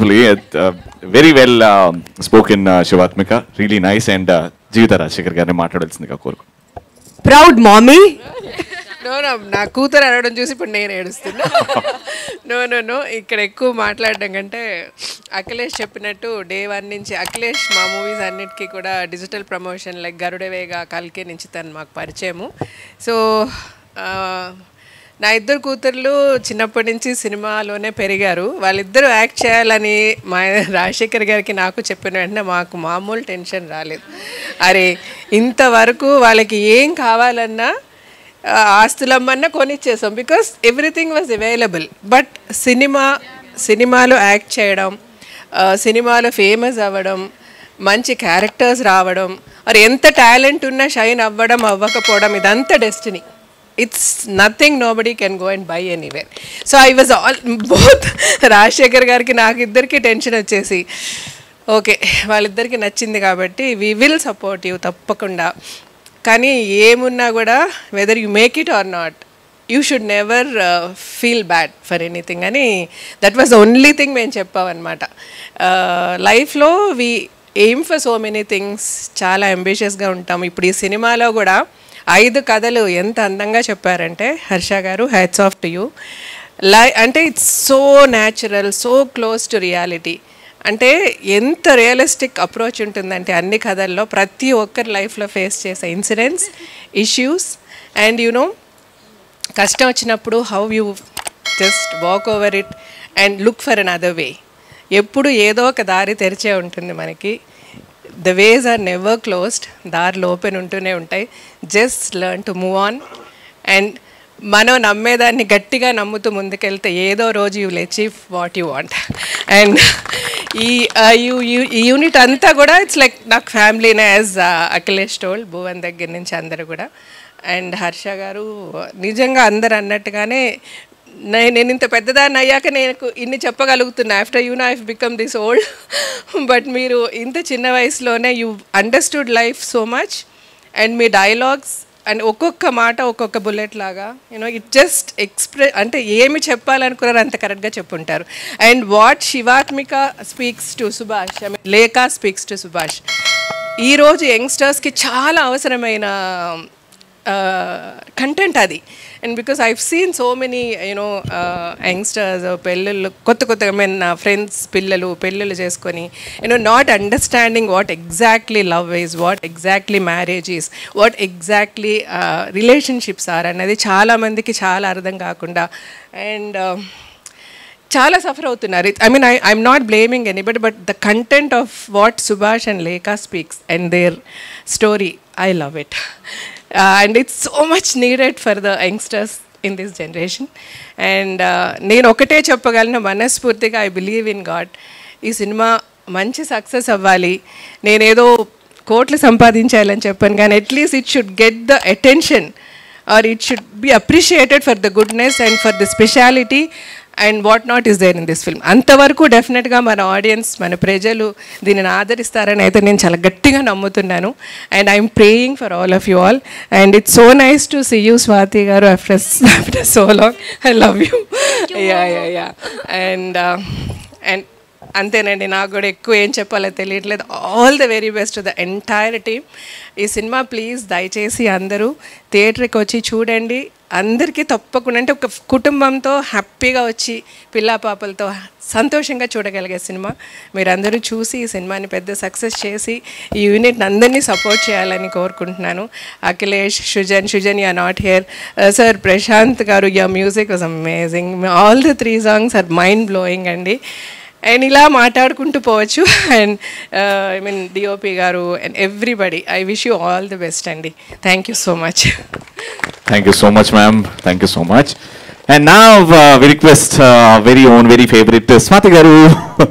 beautifully. Very well spoken, Shivatmika. Really nice. And Jutara, Raashekar Ghaar maatladalsindika. Proud mommy. No, na koothar aradam chusi ippudu nenu edustunu. No. Ikkada ekku maatladadam ante Akhilesh cheppinattu day 1 nunchi Akhilesh ma movies annitiki kuda digital promotion like Garuda Vega Kalke nunchi tanu maaku parichayamu. So నా ఇద్దరు కూతుర్లు చిన్నప్పటి నుంచి సినిమాలోనే పెరిగారు. వాళ్ళిద్దరూ act చేయాలని మా రాజశేఖర్ గారికి నాకు చెప్పిన వెంటనే మాకు మామూలు టెన్షన్ రాలేదు. అరే ఇంతవరకు వాళ్ళకి ఏం కావాలన్నా ఆస్తులమ్మన్నా కొనిచ్చేసాం, because everything was available. But సినిమాలో యాక్ట్ చేయడం, సినిమాలో ఫేమస్ అవ్వడం, మంచి క్యారెక్టర్స్ రావడం, మరి ఎంత టాలెంట్ ఉన్నా షైన్ అవ్వడం అవ్వకపోవడం ఇదంతా destiny. It's nothing nobody can go and buy anywhere. So I was all both Raashekar gariki naaku iddarki tension vachesi okay vallidariki nachindi kabatti we will support you tappakunda kani em unna kuda whether you make it or not you should never feel bad for anything ani that was the only thing men cheppav anamata life lo we aim for so many things chaala ambitious ga untam ippudu ee cinema lo kuda 5 కథలు ఎంత అందంగా చెప్పారంటే Harsha garu hats off to you. అంటే it's so natural, so close to reality. అంటే ఎంత realistic approach ఉంటుందంటే అన్ని కథల్లో ప్రతి ఒక్కరి లైఫ్లో ఫేస్ చేసే ఇన్సిడెంట్స్, ఇష్యూస్ అండ్ యూనో కష్టం వచ్చినప్పుడు how you just walk over it and look for another way. ఎప్పుడు ఏదో ఒక దారి తెరిచే ఉంటుంది మనకి. The ways are never closed, దారులు ఓపెన్ ఉంటూనే ఉంటాయి. Just learn to move on and మనం నమ్మేదాన్ని గట్టిగా నమ్ముతూ ముందుకెళ్తే ఏదో రోజు you will achieve what you want. And ఈ యూనిట్ అంతా కూడా ఇట్స్ లైక్ నాకు ఫ్యామిలీనే యాజ్ అఖిలేష్ టోల్, భువన్ దగ్గర నుంచి అందరూ కూడా. అండ్ హర్ష గారు నిజంగా అందరు అన్నట్టుగానే నేను ఇంత పెద్దదాన్ని అయ్యాక నేను ఇన్ని చెప్పగలుగుతున్నా. After you know I have become this old, but మీరు ఇంత చిన్న వయసులోనే you understood life so much. And మీ డైలాగ్స్ అండ్ ఒక్కొక్క మాట ఒక్కొక్క బుల్లెట్ లాగా యూనో ఇట్ జస్ట్ ఎక్స్ప్రెస్, అంటే ఏమి చెప్పాలనుకున్నారో అంత కరెక్ట్గా చెప్పుంటారు. And what Shivathmika speaks to Subhash, I mean Leka speaks to Subhash, ఈరోజు యంగ్స్టర్స్కి చాలా అవసరమైన కంటెంట్ అది. And because I've seen so many, youngsters or pellalu, kotta men friends pellalu cheskoni, not understanding what exactly love is, what exactly marriage is, what exactly relationships are అనేది చాలా మందికి చాలా అర్థం కాకుండా and చాలా సఫర్ అవుతున్నారు. I mean, I'm not blaming anybody, but the content of what Subhash and Leka speaks and their story, I love it. And it's so much needed for the youngsters in this generation. And nenu okate cheppagalna manaspurtiga, I believe in God. Ee cinema manchi success avvali, nenu edo kotlu sampadinchayalani cheppan gaani at least it should get the attention or it should be appreciated for the goodness and for the speciality and what not is there in this film. అంతవరకు డెఫినెట్గా మన audience, మన ప్రజలు దీనిని ఆదరిస్తారని అయితే నేను చాలా గట్టిగా నమ్ముతున్నాను. And I'm praying for all of you all. And it's so nice to see you Swathi garu after so long. I love you. Yeah and and అంతేనండి, నాకు కూడా ఎక్కువ ఏం చెప్పాలో తెలియట్లేదు. All the very best to the entire team. ఈ cinema please దయచేసి అందరూ థియేటర్కి వచ్చి చూడండి. అందరికీ తప్పకుండా, అంటే ఒక కుటుంబంతో హ్యాపీగా వచ్చి పిల్ల పాపలతో సంతోషంగా చూడగలిగే సినిమా. మీరందరూ చూసి ఈ సినిమాని పెద్ద సక్సెస్ చేసి ఈ యూనిట్ని అందరినీ సపోర్ట్ చేయాలని కోరుకుంటున్నాను. Akhilesh, Sujan you are not here, sir Prashanth garu, yeah music was amazing. All the 3 songs are mind blowing అండి. అండ్ ఇలా మాట్లాడుకుంటూ పోవచ్చు. And I mean DOP garu and everybody, I wish you all the best అండి. Thank you so much. Thank you so much, ma'am. Thank you so much. And now we request our very own, very favorite Swathi Garu.